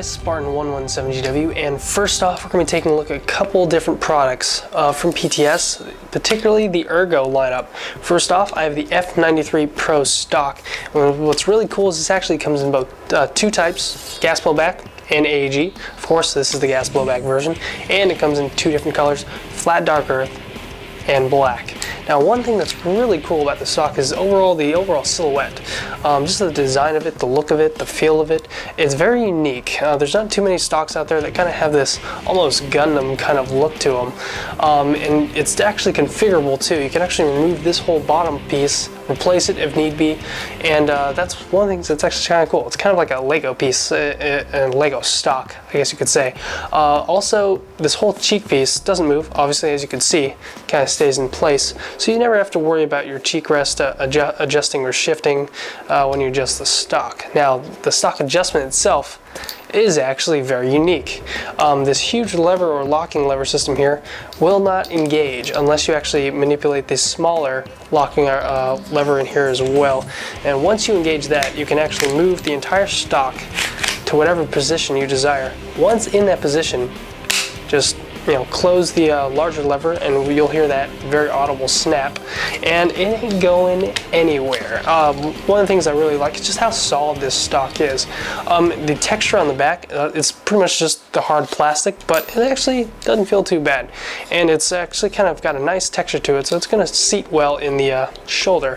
guys, Spartan 117GW, and first off we're going to be taking a look at a couple different products from PTS, particularly the Ergo lineup. First off, I have the F93 Pro stock, and what's really cool is this actually comes in both two types, gas blowback and AAG. Of course this is the gas blowback version, and it comes in two different colors, flat dark earth and black. Now, one thing that's really cool about the stock is the overall silhouette. Just the design of it, the look of it, the feel of it. It's very unique. There's not too many stocks out there that kind of have this almost Gundam kind of look to them. And it's actually configurable too. You can actually remove this whole bottom piece, replace it if need be, and that's one of the things that's actually kind of cool. It's kind of like a Lego piece, a Lego stock, I guess you could say. Also, this whole cheek piece doesn't move, obviously, as you can see, kind of stays in place. So you never have to worry about your cheek rest adjusting or shifting when you adjust the stock. Now, the stock adjustment itself is actually very unique. This huge lever or locking lever system here will not engage unless you actually manipulate this smaller locking lever in here as well. And once you engage that, you can actually move the entire stock to whatever position you desire. Once in that position, just close the larger lever, and you'll hear that very audible snap, and it ain't going anywhere. One of the things I really like is just how solid this stock is. The texture on the back, it's pretty much just the hard plastic, but it actually doesn't feel too bad, and it's actually kind of got a nice texture to it, so it's going to seat well in the shoulder.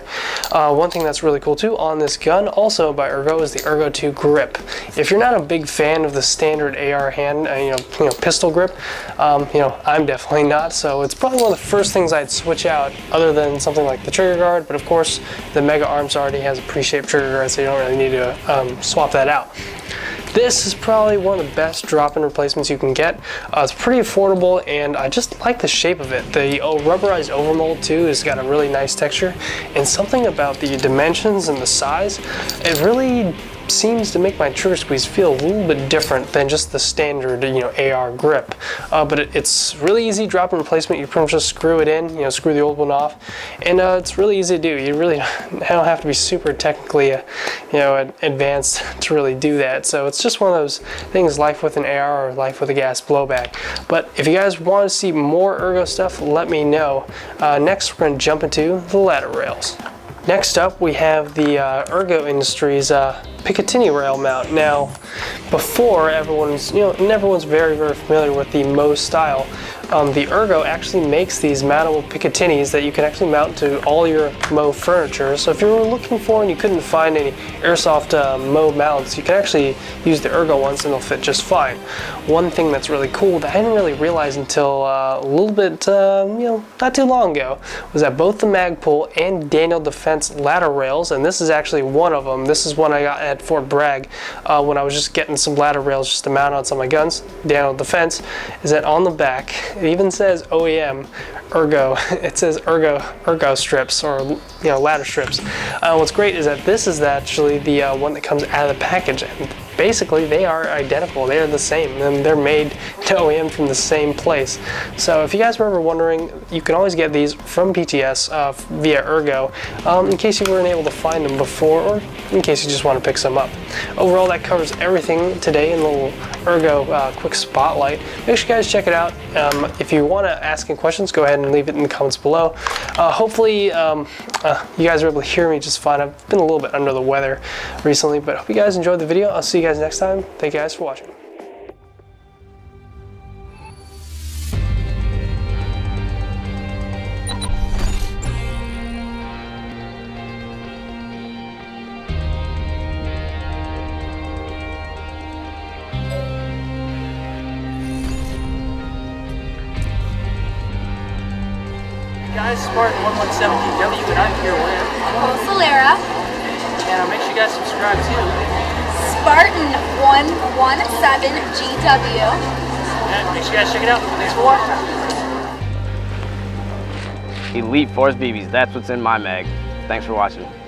One thing that's really cool too on this gun, also by Ergo, is the Ergo 2 grip. If you're not a big fan of the standard AR hand, pistol grip, I'm definitely not, so it's probably one of the first things I'd switch out, other than something like the trigger guard. But of course, the Mega Arms already has a pre-shaped trigger guard, so you don't really need to swap that out. This is probably one of the best drop-in replacements you can get. It's pretty affordable, and I just like the shape of it. The rubberized overmold too has got a really nice texture, and something about the dimensions and the size, it really seems to make my trigger squeeze feel a little bit different than just the standard, AR grip. But it's really easy drop and replacement. You pretty much just screw it in, screw the old one off, and it's really easy to do. You really don't have to be super technically, advanced to really do that. So it's just one of those things, life with an AR or life with a gas blowback. But if you guys want to see more Ergo stuff, let me know. Next, we're going to jump into the ladder rails. Next up, we have the Ergo Industries Picatinny rail mount. Now, before everyone's very, very familiar with the MOE style. The Ergo actually makes these mountable Picatinnies that you can actually mount to all your MOE furniture. So if you were looking for and you couldn't find any airsoft MOE mounts, you can actually use the Ergo ones and they'll fit just fine. One thing that's really cool that I didn't really realize until a little bit, not too long ago, was that both the Magpul and Daniel Defense ladder rails, and this is actually one of them. This is one I got at Fort Bragg when I was just getting some ladder rails just to mount on some of my guns. Daniel Defense is that on the back. It even says OEM Ergo. It says Ergo strips, or ladder strips. What's great is that this is actually the one that comes out of the package. And basically, they are identical. They are the same, and they're made to OEM from the same place. So if you guys were ever wondering, you can always get these from PTS via Ergo, in case you weren't able to find them before, or in case you just want to pick some up. Overall, that covers everything today in the little Ergo quick spotlight. Make sure you guys check it out. If you want to ask any questions, go ahead and leave it in the comments below. Hopefully you guys are able to hear me just fine. I've been a little bit under the weather recently, but I hope you guys enjoyed the video. I'll see you guys next time. Thank you guys for watching. Guys, Spartan 117GW, and I'm here with Nicole Salera. And make sure you guys subscribe to Spartan 117GW. And make sure you guys check it out. Thanks for watching. Elite Force BBs, that's what's in my mag. Thanks for watching.